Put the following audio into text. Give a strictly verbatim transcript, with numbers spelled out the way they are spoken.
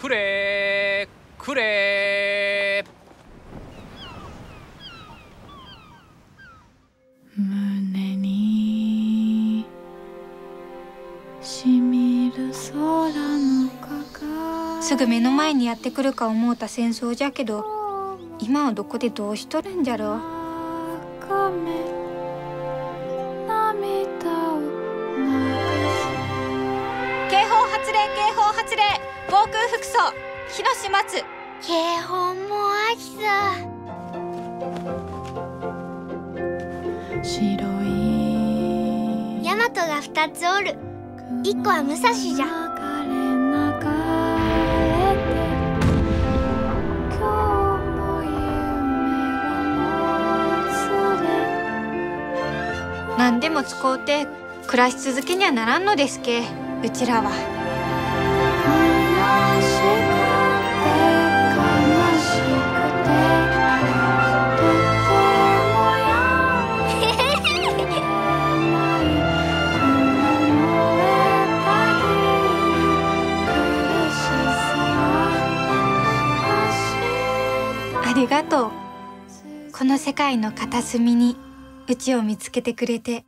くれーくれー。胸にしみる空の鏡。すぐ目の前にやってくるか思うた戦争じゃけど、今はどこでどうしとるんじゃろう。警報発令、防空服装、火の始末。警報も秋さ。白いヤマトが二つおる。一個は武蔵じゃ。何でも使うて暮らし続けにはならんのですけ、うちらは。ありがとう。この世界の片隅にうちを見つけてくれて。